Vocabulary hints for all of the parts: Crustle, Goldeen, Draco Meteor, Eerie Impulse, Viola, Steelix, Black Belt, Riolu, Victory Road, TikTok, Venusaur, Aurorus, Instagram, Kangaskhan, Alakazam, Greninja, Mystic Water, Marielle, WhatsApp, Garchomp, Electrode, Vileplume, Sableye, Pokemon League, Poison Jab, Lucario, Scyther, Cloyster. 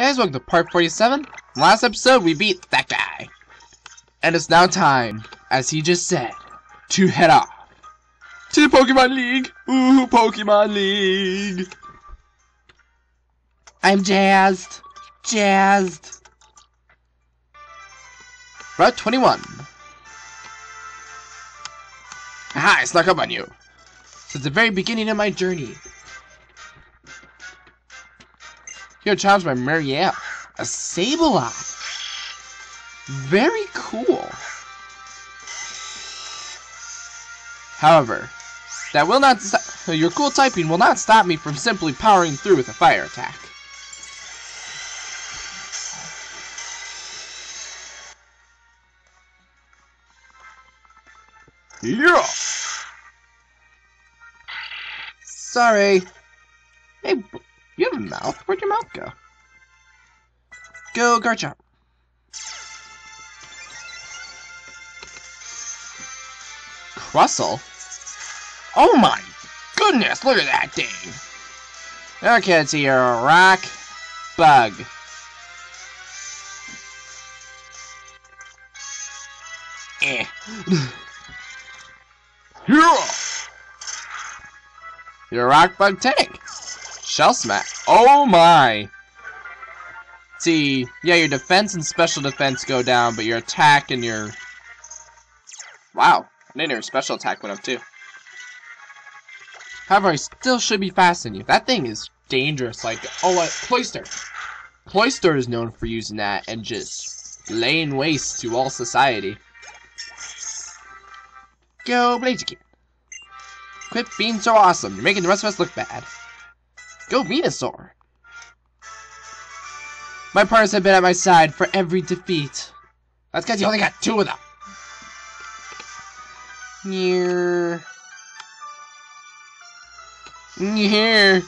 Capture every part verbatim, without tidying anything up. Guys, welcome to part forty-seven. Last episode, we beat that guy. And it's now time, as he just said, to head off to the Pokemon League. Ooh, Pokemon League. I'm jazzed. Jazzed. Route twenty-one. Aha, I snuck up on you. Since the very beginning of my journey. You're challenged by Marielle, a Sableye. Very cool. However, that will not st your cool typing will not stop me from simply powering through with a fire attack. Yeah. Sorry. Hey. You have a mouth? Where'd your mouth go? Go, Garchomp. Crustle? Oh my goodness, look at that thing! Okay, let's see, you're a rock bug. Eh. You're a rock bug tank. Shell smack. Oh my! See, yeah, your defense and special defense go down, but your attack and your... Wow, I didn't know your special attack went up too. However, I still should be faster than you. That thing is dangerous, like, oh, like, Cloyster. Cloyster is known for using that and just laying waste to all society. Go, Blaziken. Quit being so awesome. You're making the rest of us look bad. Go Venusaur! My partners have been at my side for every defeat. That's because you only got two of them. Near. Near.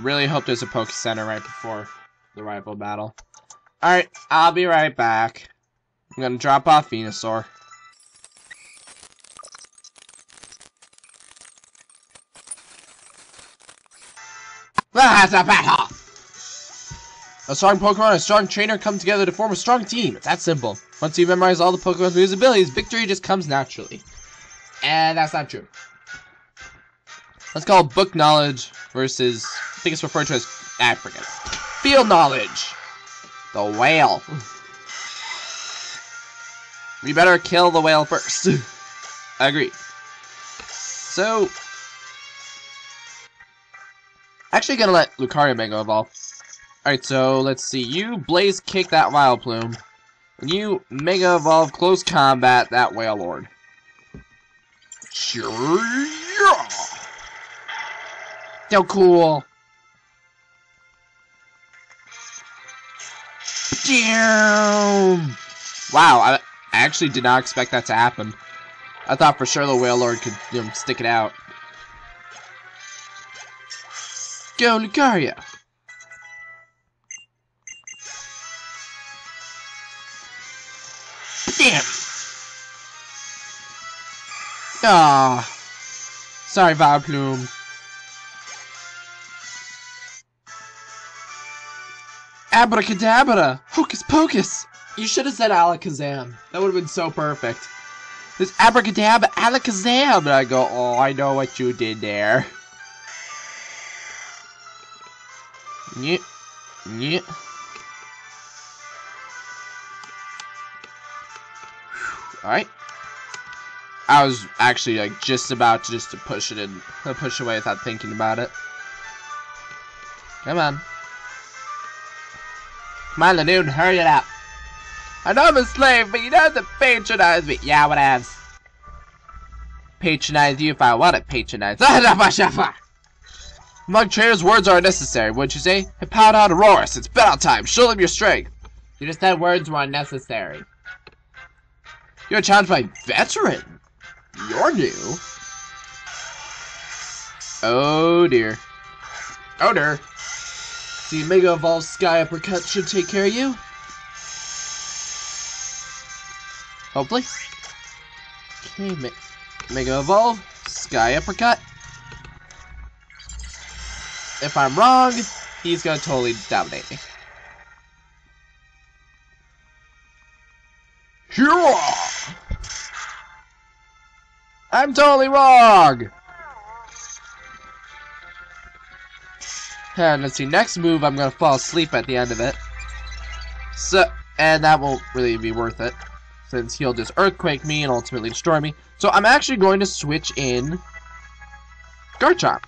Really hope there's a Poke Center right before the rival battle. Alright, I'll be right back. I'm gonna drop off Venusaur. That's a battle! A strong Pokemon and a strong trainer come together to form a strong team. It's that simple. Once you memorize all the Pokemon's moves and abilities, victory just comes naturally. And that's not true. Let's call it book knowledge versus, I think it's referred to as, I forget. Field knowledge! The whale. We better kill the whale first. Agreed. So... Actually gonna let Lucario Mango evolve. Alright, so let's see. You Blaze Kick that Vileplume. And you Mega Evolve Close Combat that Wailord. Yeah. So cool. Damn. Wow, I actually did not expect that to happen. I thought for sure the Wailord could, you know, stick it out. Go, Lucario! Damn! Ah, oh, sorry, Vileplume. Abracadabra! Hocus pocus! You should have said Alakazam. That would have been so perfect. This abracadabra, Alakazam! And I go, oh, I know what you did there. Yeah, yeah. Alright. I was actually like just about to just to push it in, push away without thinking about it. Come on. Come on, Lanoon, hurry it up. I know I'm a slave, but you don't have to patronize me. Yeah, what else? Patronize you if I want to patronize. Among trainers, words are unnecessary, wouldn't you say? Hippowdon, Aurorus, it's battle time. Show them your strength. You just said words were unnecessary. You're challenged by veteran. You're new. Oh dear. Oh dear. The Mega Evolved Sky Uppercut should take care of you. Hopefully. Okay, Mega Evolve, Sky Uppercut. if I'm wrong, he's gonna totally dominate me. I'm totally wrong! And let's see, next move I'm gonna fall asleep at the end of it. So, and that won't really be worth it, since he'll just Earthquake me and ultimately destroy me. So I'm actually going to switch in Garchomp.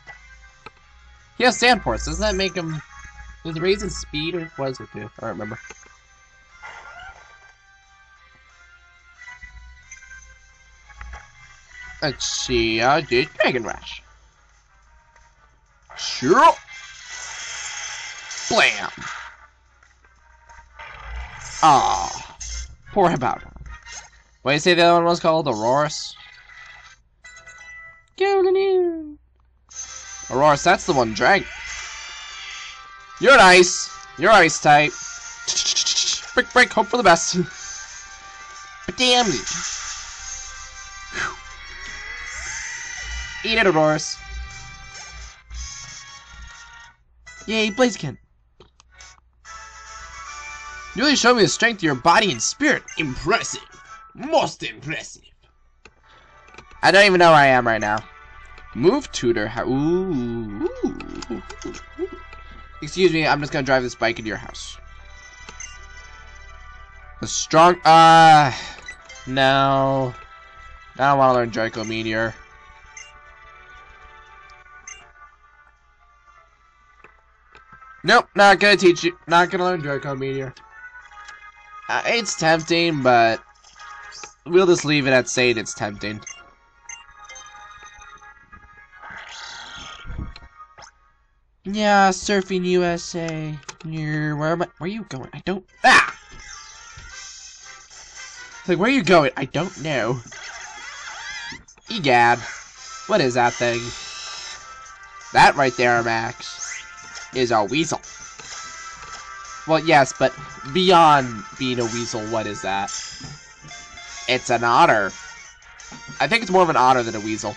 He has Sand Force. Doesn't that make him... Does it raise his speed, or what does it do? I don't remember. Let's see, I did Dragon Rush. Sure. Blam. Ah, poor Hippowdon. What do you say the other one was called? Aurorus? Golden. Aurorus, that's the one dragon. You're ice. You're ice type. Brick, brick, hope for the best. But damn you. Eat it, Aurorus. Yay, Blaziken. You really showed me the strength of your body and spirit. Impressive. Most impressive. I don't even know where I am right now. Move, tutor. Ooh. Ooh. Excuse me, I'm just gonna drive this bike into your house. The strong. Ah. Uh, no. I don't want to learn Draco Meteor. Nope, not gonna teach you. Not gonna learn Draco Meteor. Uh, it's tempting, but we'll just leave it at saying it's tempting. Yeah, surfing U S A. Near where am I? Where are you going? I don't. Ah! It's like, where are you going? I don't know. Egad, what is that thing? That right there, Max, is a weasel. Well, yes, but beyond being a weasel, what is that? It's an otter. I think it's more of an otter than a weasel.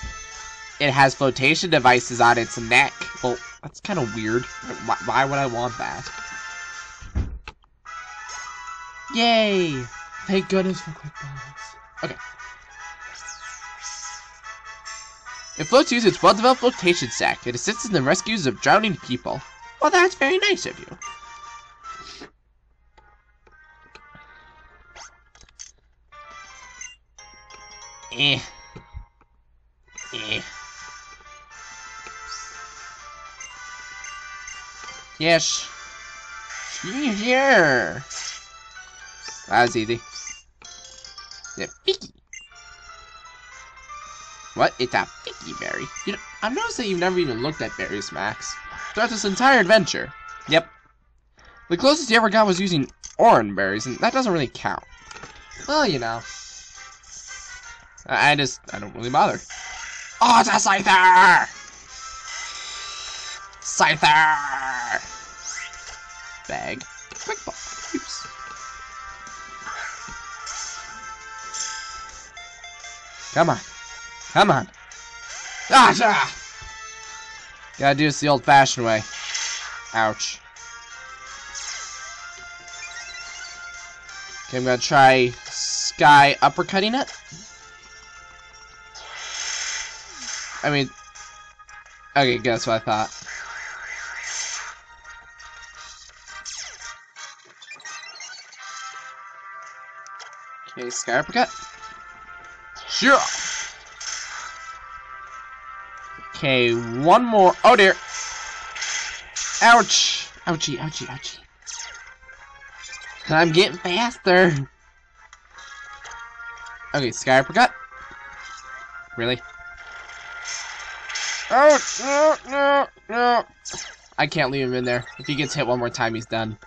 It has flotation devices on its neck. Well, that's kind of weird. Why, why would I want that? Yay! Thank goodness for quick balance. Okay. It floats using its well-developed flotation sac. It assists in the rescues of drowning people. Well, that's very nice of you. Eh. Eh. Yes. She's here. That was easy. Yeah, Piki. What? It's a Piki berry. You know, I've noticed that you've never even looked at berries, Max, throughout this entire adventure. Yep. The closest you ever got was using orange berries, and that doesn't really count. Well, you know. I just, I don't really bother. Oh, it's a Scyther! Scyther! Bag. Quick ball. Oops. Come on. Come on. Gotcha! Gotta do this the old-fashioned way. Ouch. Okay, I'm gonna try Sky uppercutting it. I mean... Okay, guess what I thought. Okay, Sky uppercut. Sure! Okay, one more. Oh dear. Ouch. Ouchie, ouchie, ouchie. I'm getting faster. Okay, Sky uppercut. Really? Oh, no, no, no. I can't leave him in there. If he gets hit one more time, he's done.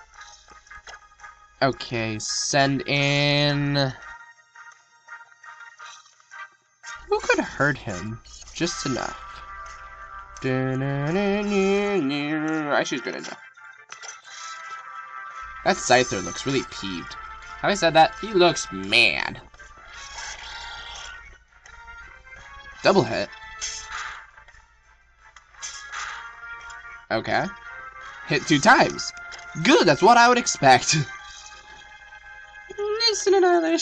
Okay, send in... Who could hurt him? Just enough. I choose Greninja. That Scyther looks really peeved. Having said that, he looks mad. Double hit. Okay. Hit two times. Good, that's what I would expect. Listen to another.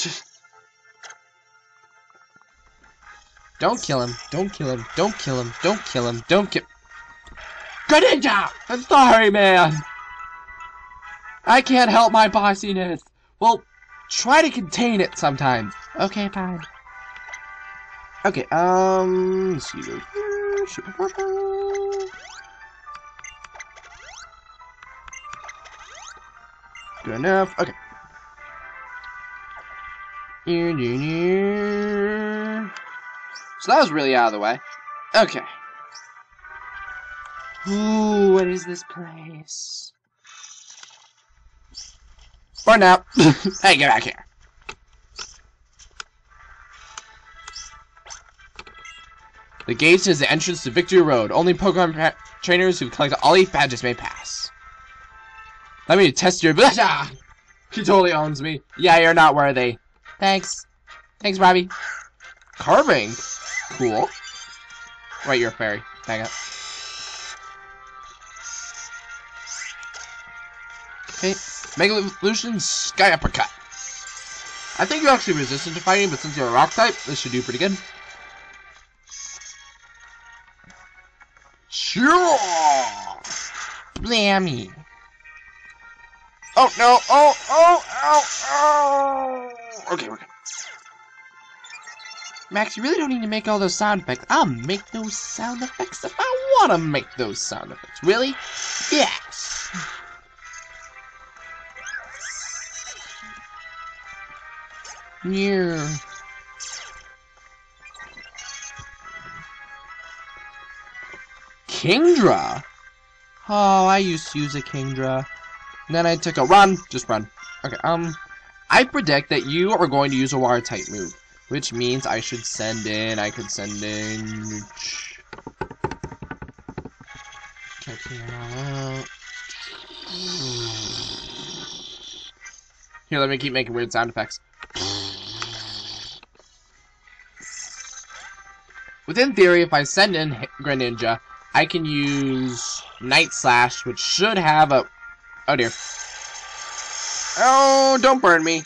Don't kill him. Don't kill him. Don't kill him. Don't kill him. Don't kill. Greninja! I'm sorry, man. I can't help my bossiness. Well, try to contain it sometimes. Okay, fine. Okay, um, let's see. Good enough. Okay. So that was really out of the way. Okay. Ooh, what is this place? Burn out. Hey, get back here. The gate is the entrance to Victory Road. Only Pokemon trainers who collect all eight badges may pass. Let me test your ability. Ah, he totally owns me. Yeah, you're not worthy. Thanks. Thanks, Bobby. Carving? Cool. Right, you're a fairy. Hang up. Okay. Mega Evolution Sky Uppercut. I think you're actually resistant to fighting, but since you're a rock type, this should do pretty good. Sure. Blammy. Oh no! Oh! Oh! Oh! Oh! Okay, we're good. Max, you really don't need to make all those sound effects. I'll make those sound effects if I want to make those sound effects. Really? Yes. Yeah. Kingdra. Oh, I used to use a Kingdra. And then I took a run. Just run. Okay, um... I predict that you are going to use a water-type move. Which means I should send in... I could send in... Here, let me keep making weird sound effects. Within theory, if I send in Greninja, I can use Night Slash, which should have a... Oh dear. Oh, don't burn me.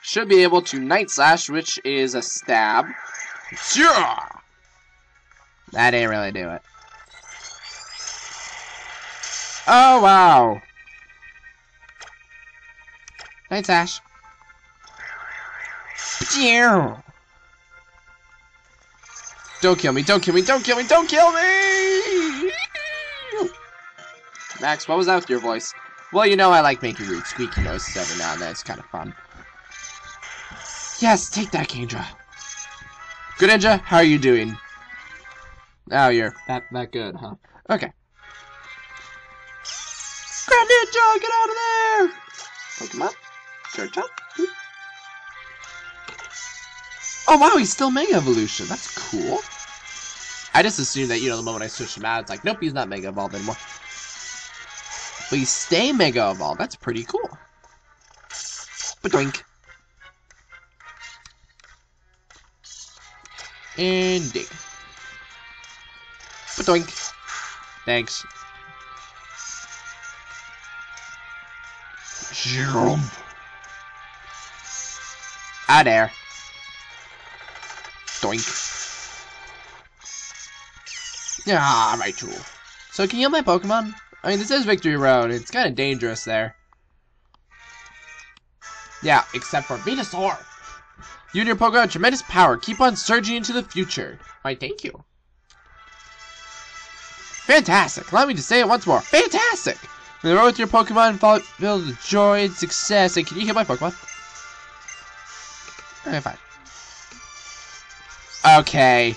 Should be able to Night Slash, which is a stab. Yeah! That didn't really do it. Oh, wow. Night Slash. Don't kill me, don't kill me, don't kill me, don't kill me! Max, what was that with your voice? Well, you know I like making weird squeaky noises every now and then. It's kind of fun. Yes, take that, Kingdra. Greninja, how are you doing? Oh, you're that, that good, huh? Okay. Greninja, get out of there! Pick him up. Church up. Oh, wow, he's still Mega Evolution. That's cool. I just assumed that, you know, the moment I switched him out, it's like, nope, he's not Mega Evolved anymore. But you stay Mega Evolved. That's pretty cool. Badoink. And dig. Badoink. Thanks. Jump. Out there. Doink. Ah, my tool. So can you help my Pokemon? I mean, this is Victory Road. It's kind of dangerous there. Yeah, except for Venusaur. You and your Pokemon have tremendous power. Keep on surging into the future. Why, thank you. Fantastic. Allow me to say it once more. Fantastic. On the road with your Pokemon, follow, build the joy and success. And can you heal my Pokemon? Okay, fine. Okay.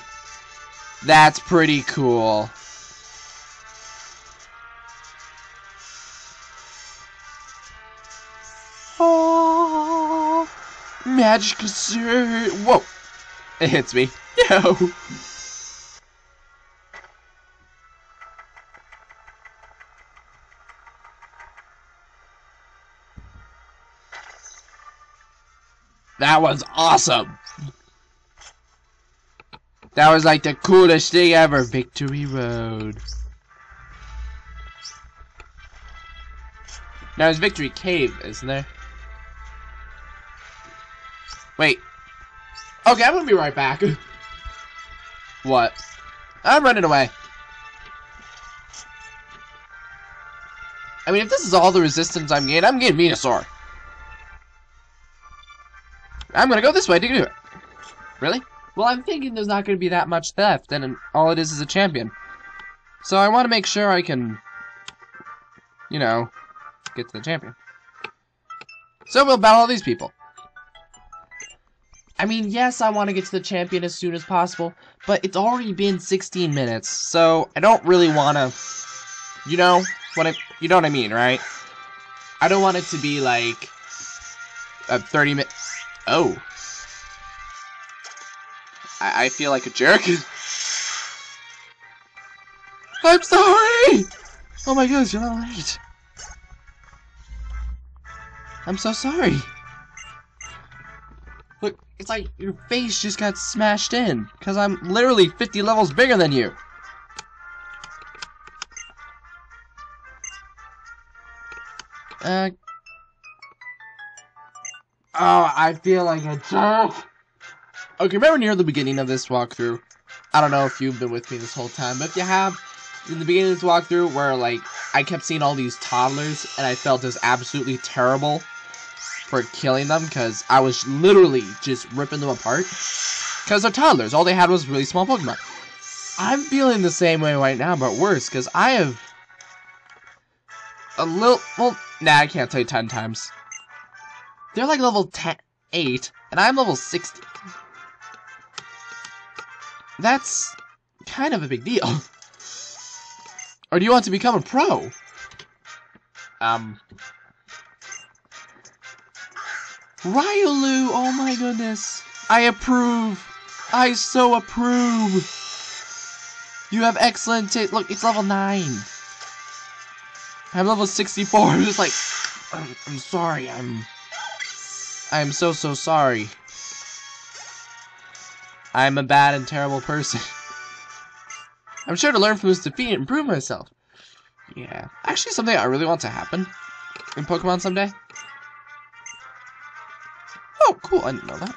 That's pretty cool. Magic Surge. Whoa. It hits me. No. That was awesome. That was like the coolest thing ever. Victory Road. Now it's Victory Cave, isn't there? Wait. Okay, I'm gonna be right back. What? I'm running away. I mean, if this is all the resistance I'm getting, I'm getting Venusaur. I'm gonna go this way to do it. Really? Well, I'm thinking there's not gonna be that much left, and all it is is a champion. So I want to make sure I can, you know, get to the champion. So we'll battle all these people. I mean, yes, I want to get to the champion as soon as possible, but it's already been sixteen minutes, so I don't really want to, you know, what I, you know what I mean, right? I don't want it to be like a thirty minute. Oh, I, I feel like a jerk. I'm sorry. Oh my goodness, you're not late. I'm so sorry. Look, it's like your face just got smashed in, because I'm literally fifty levels bigger than you. Uh. Oh, I feel like a jerk. Okay, remember near the beginning of this walkthrough? I don't know if you've been with me this whole time, but if you have, in the beginning of this walkthrough, where, like, I kept seeing all these toddlers, and I felt just absolutely terrible for killing them, because I was literally just ripping them apart. Because they're toddlers. All they had was really small Pokemon. I'm feeling the same way right now, but worse, because I have a little... Well, nah, I can't tell you ten times. They're, like, level ten, eight, and I'm level sixty. That's kind of a big deal. Or do you want to become a pro? Um... Riolu, oh my goodness. I approve. I so approve. You have excellent taste. Look, it's level nine. I'm level sixty-four. I'm just like, I'm, I'm sorry. I'm, I'm so, so sorry. I'm a bad and terrible person. I'm sure to learn from this defeat and improve myself. Yeah. Actually, something I really want to happen in Pokemon someday. Oh, cool. I didn't know that.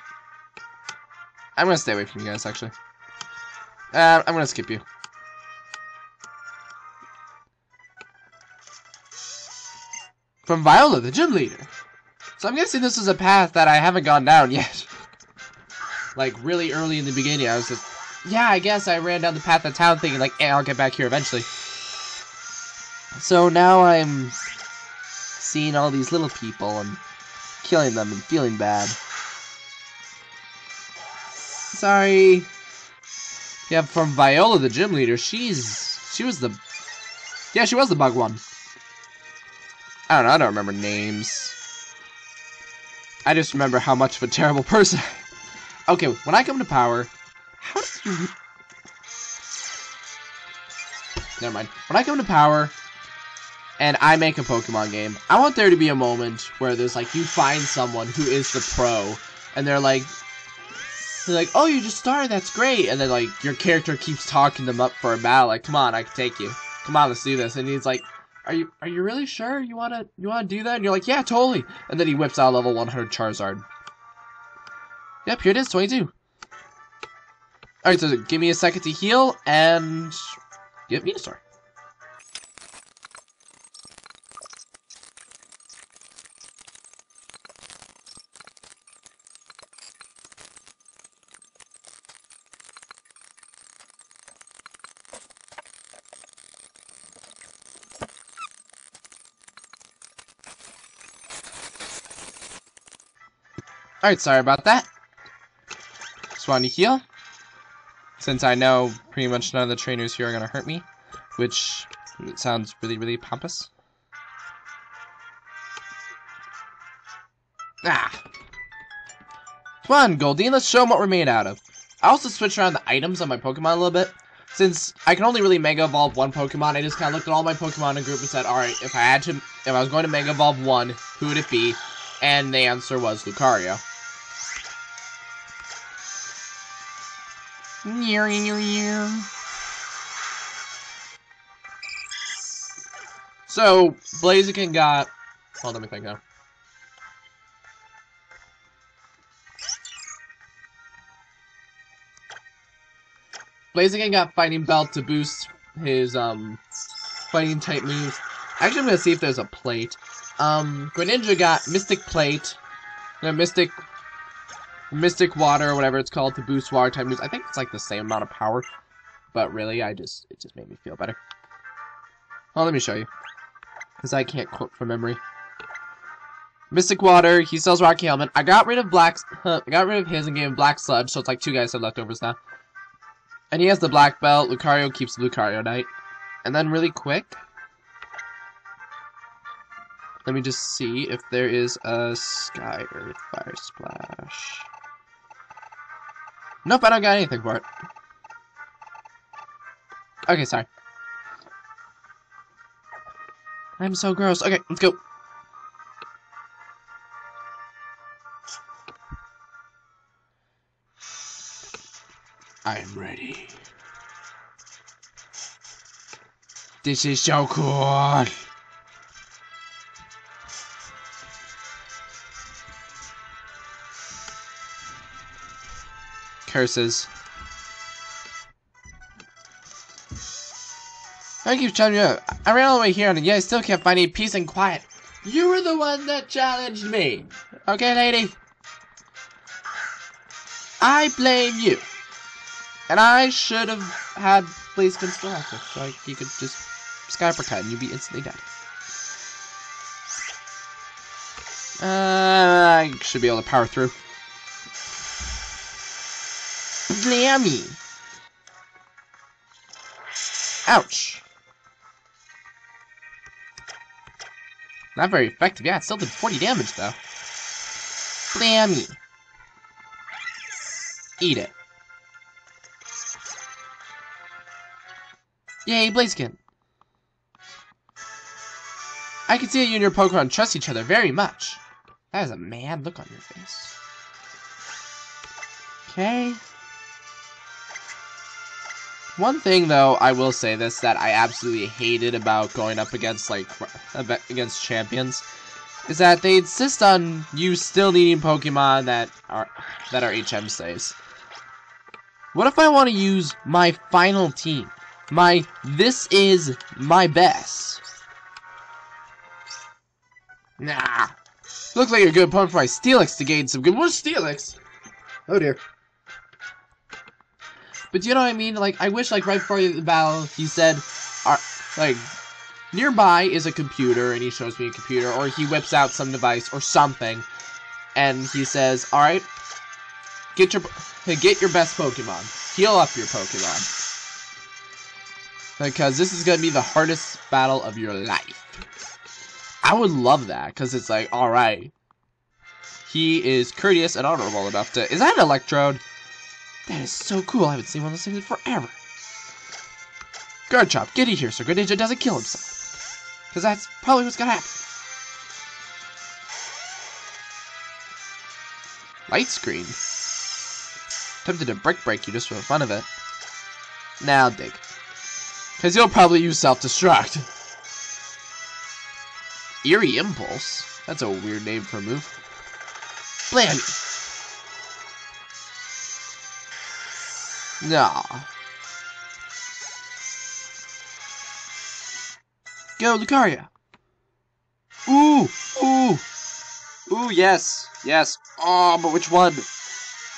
I'm going to stay away from you guys, actually. Uh, I'm going to skip you. From Viola, the gym leader. So I'm guessing this is a path that I haven't gone down yet. Like, really early in the beginning, I was just... Yeah, I guess I ran down the path of town thinking, like, eh, I'll get back here eventually. So now I'm seeing all these little people and killing them and feeling bad. Sorry. Yeah, from Viola, the gym leader, she's... She was the... Yeah, she was the bug one. I don't know, I don't remember names. I just remember how much of a terrible person. Okay, when I come to power... How did you... Never mind. When I come to power... and I make a Pokemon game, I want there to be a moment where there's, like, you find someone who is the pro, and they're like, they're like, oh, you just started, that's great, and then, like, your character keeps talking them up for a battle, like, come on, I can take you, come on, let's do this, and he's like, are you, are you really sure you wanna, you wanna do that, and you're like, yeah, totally, and then he whips out a level one hundred Charizard. Yep, here it is, twenty-two. Alright, so give me a second to heal, and get Venusaur. Alright, sorry about that. Just wanted to heal. Since I know pretty much none of the trainers here are going to hurt me. Which it sounds really, really pompous. Ah! Come on, Goldeen, let's show them what we're made out of. I also switched around the items on my Pokemon a little bit. Since I can only really Mega Evolve one Pokemon, I just kind of looked at all my Pokemon in a group and said, alright, if I had to, if I was going to Mega Evolve one, who would it be? And the answer was Lucario. So, Blaziken got Hold on, let me think now. Blaziken got Fighting Belt to boost his um fighting type moves. Actually, I'm gonna see if there's a plate. Um, Greninja got Mystic Plate, no, Mystic, Mystic Water, or whatever it's called, to boost water type moves. I think it's like the same amount of power, but really, I just it just made me feel better. Well, let me show you, because I can't quote from memory. Mystic Water. He sells Rocky Helmet. I got rid of Black. Huh, I got rid of his and gave him Black Sludge, so it's like two guys have leftovers now. And he has the Black Belt. Lucario keeps Lucario Knight. And then really quick, let me just see if there is a Sky Earth Fire Splash. Nope, I don't got anything for it. Okay, sorry. I'm so gross. Okay, let's go. I'm ready. This is so cool. Curses. I keep telling you, I ran all the way here and yet I still can't find any peace and quiet. You were the one that challenged me. Okay, lady. I blame you. And I should have had Blaziken still active, so I, you could just Sky Uppercut and you'd be instantly dead. Uh, I should be able to power through. Blammy! Ouch! Not very effective. Yeah, it still did forty damage though. Blammy! Eat it. Yay, Blaziken! I can see that you and your Pokemon trust each other very much. That is a mad look on your face. Okay. One thing, though, I will say this, that I absolutely hated about going up against, like, against champions, is that they insist on you still needing Pokemon that are, that are H M saves. What if I want to use my final team? My, this is my best. Nah. Looks like you're a good opponent for my Steelix to gain some good. What's Steelix? Oh dear. But you know what I mean? Like, I wish, like, right before the battle, he said, Our, like, nearby is a computer, and he shows me a computer, or he whips out some device, or something, and he says, alright, get your, get your best Pokemon. Heal up your Pokemon. Because this is going to be the hardest battle of your life. I would love that. Because it's like, alright. He is courteous and honorable enough to... Is that an Electrode? That is so cool. I haven't seen one of those things in forever. Garchomp, get in here so Greninja doesn't kill himself. Because that's probably what's going to happen. Light screen. Tempted to brick break you just for the fun of it. Now dig. Because you'll probably use self-destruct. Eerie Impulse? That's a weird name for a move. Blammy! Nah. Go, Lucario! Ooh! Ooh! Ooh, yes! Yes! Oh, but which one?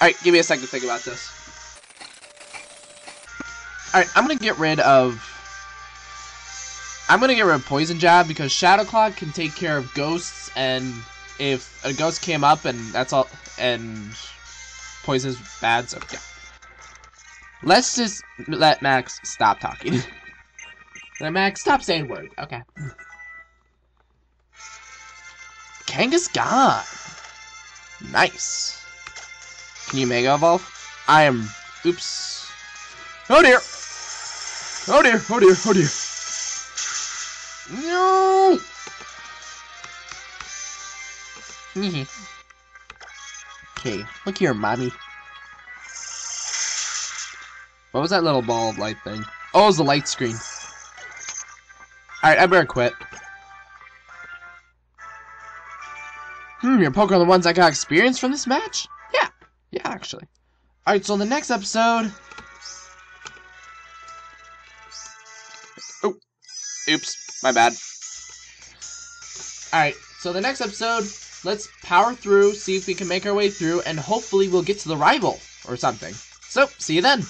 Alright, give me a second to think about this. Alright, I'm gonna get rid of... I'm gonna get rid of Poison Jab, because Shadow Claw can take care of ghosts, and if a ghost came up, and that's all... and... Poison's bad, so yeah. Let's just let Max stop talking. Let Max stop saying words, okay. Kangaskhan! Nice. Can you Mega Evolve? I am... Oops. Oh dear! Oh dear, oh dear, oh dear. No! Okay, look here, mommy. What was that little ball of light thing? Oh, it was the light screen. Alright, I better quit. Hmm, your Pokemon are the ones that got experience from this match? Yeah. Yeah, actually. Alright, so in the next episode... Oh. Oops. My bad. Alright, so the next episode, let's power through, see if we can make our way through, and hopefully we'll get to the rival or something. So, see you then.